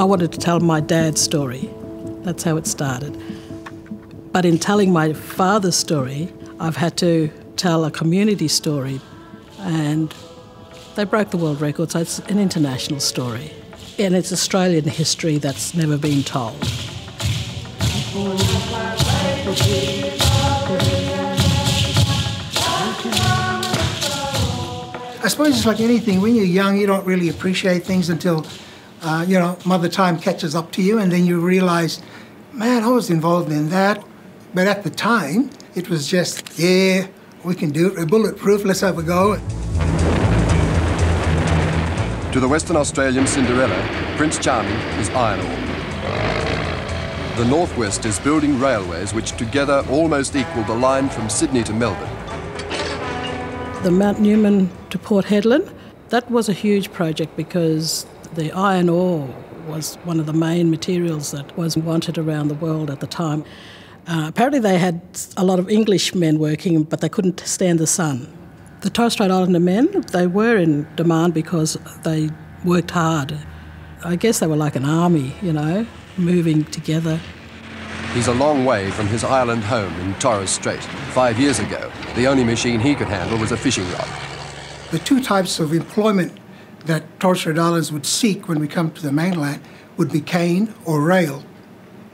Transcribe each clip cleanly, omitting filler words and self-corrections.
I wanted to tell my dad's story. That's how it started. But in telling my father's story, I've had to tell a community story, and they broke the world record, so it's an international story. And it's Australian history that's never been told. I suppose it's like anything. When you're young, you don't really appreciate things until, you know, Mother Time catches up to you, and then you realise, man, I was involved in that. But at the time, it was just, yeah, we can do it. We're bulletproof. Let's have a go. To the Western Australian Cinderella, Prince Charming is iron ore. The Northwest is building railways which together almost equal the line from Sydney to Melbourne. The Mount Newman to Port Hedland, that was a huge project because the iron ore was one of the main materials that was wanted around the world at the time. Apparently they had a lot of Englishmen working, but they couldn't stand the sun. The Torres Strait Islander men, they were in demand because they worked hard. I guess they were like an army, you know, moving together. He's a long way from his island home in Torres Strait. 5 years ago, the only machine he could handle was a fishing rod. The two types of employment that Torres Strait Islanders would seek when we come to the mainland would be cane or rail.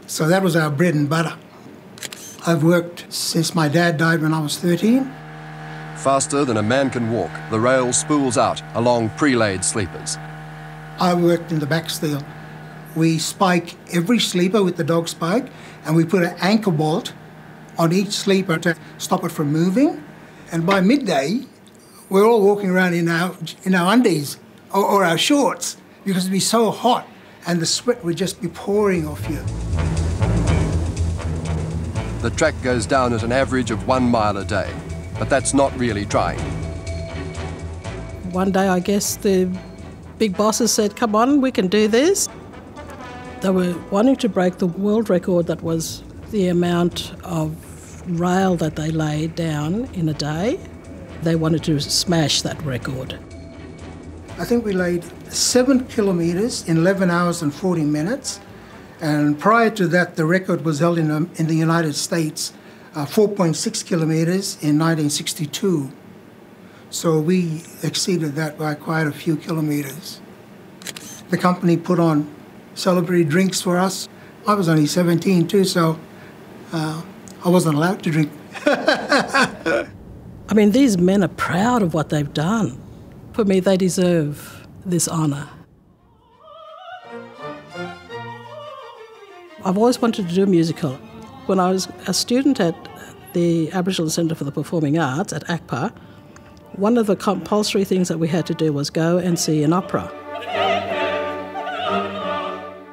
So that was our bread and butter. I've worked since my dad died when I was 13. Faster than a man can walk, the rail spools out along pre-laid sleepers. I worked in the back steel. We spike every sleeper with the dog spike, and we put an anchor bolt on each sleeper to stop it from moving. And by midday, we're all walking around in our undies or our shorts because it'd be so hot, and the sweat would just be pouring off you. The track goes down at an average of 1 mile a day. But that's not really trying. One day, I guess, the big bosses said, come on, we can do this. They were wanting to break the world record that was the amount of rail that they laid down in a day. They wanted to smash that record. I think we laid 7 kilometres in 11 hours and 40 minutes. And prior to that, the record was held in the United States 4.6 kilometres in 1962. So we exceeded that by quite a few kilometres. The company put on celebratory drinks for us. I was only 17 too, so I wasn't allowed to drink. I mean, these men are proud of what they've done. For me, they deserve this honour. I've always wanted to do a musical. When I was a student at the Aboriginal Centre for the Performing Arts at ACPA, one of the compulsory things that we had to do was go and see an opera.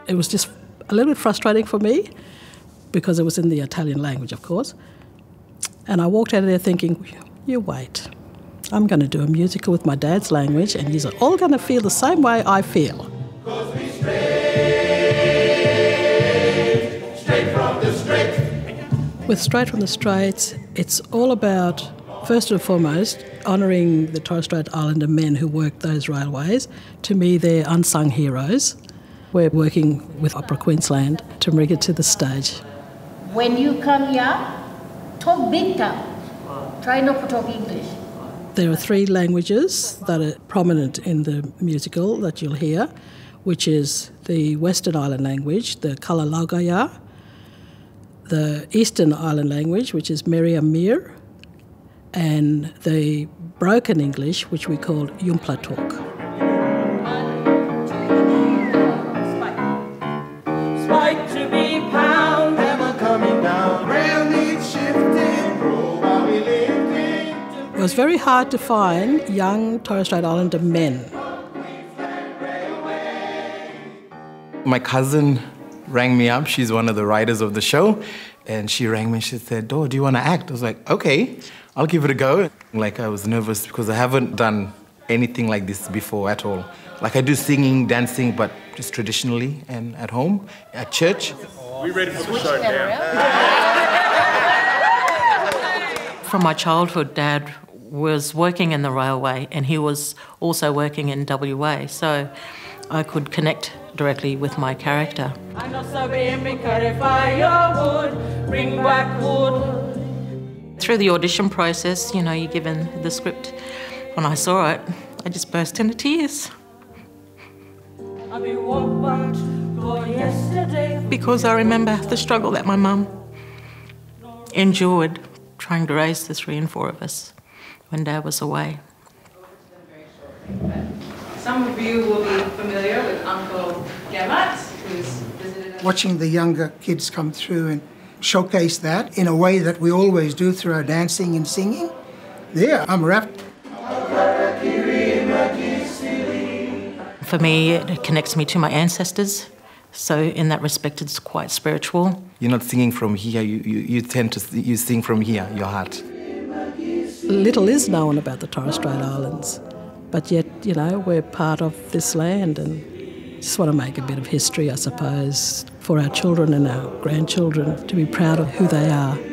It was just a little bit frustrating for me because it was in the Italian language, of course. And I walked out of there thinking, you wait, I'm going to do a musical with my dad's language and you're all going to feel the same way I feel. With Straight From The Straits, it's all about, first and foremost, honouring the Torres Strait Islander men who worked those railways. To me, they're unsung heroes. We're working with Opera Queensland to bring it to the stage. When you come here, talk big time. Try not to talk English. There are 3 languages that are prominent in the musical that you'll hear, which is the Western Island language, the Kala Lagaw Ya, the Eastern Island language, which is Meriamir, and the broken English, which we call Yumplatuk. Spike to be pound, ever coming down, rail needs shifting, rope I'll be lifting. It was very hard to find young Torres Strait Islander men. My cousin rang me up. She's one of the writers of the show. And she rang me and she said, oh, do you want to act? I was like, okay, I'll give it a go. Like, I was nervous because I haven't done anything like this before at all. Like, I do singing, dancing, but just traditionally and at home, at church. We ready for the show now. From my childhood, Dad was working in the railway and he was also working in WA. So I could connect directly with my character. Through the audition process, you know, you're given the script. When I saw it, I just burst into tears. Because I remember the struggle that my mum endured trying to raise the three and four of us when Dad was away. Some of you will be familiar with Uncle Gamat, who's visited us. Watching the younger kids come through and showcase that in a way that we always do through our dancing and singing, yeah, I'm wrapped. For me, it connects me to my ancestors. So in that respect, it's quite spiritual. You're not singing from here, you tend to you sing from here, your heart. Little is known about the Torres Strait Islands, but yet, you know, we're part of this land and just want to make a bit of history, I suppose, for our children and our grandchildren to be proud of who they are.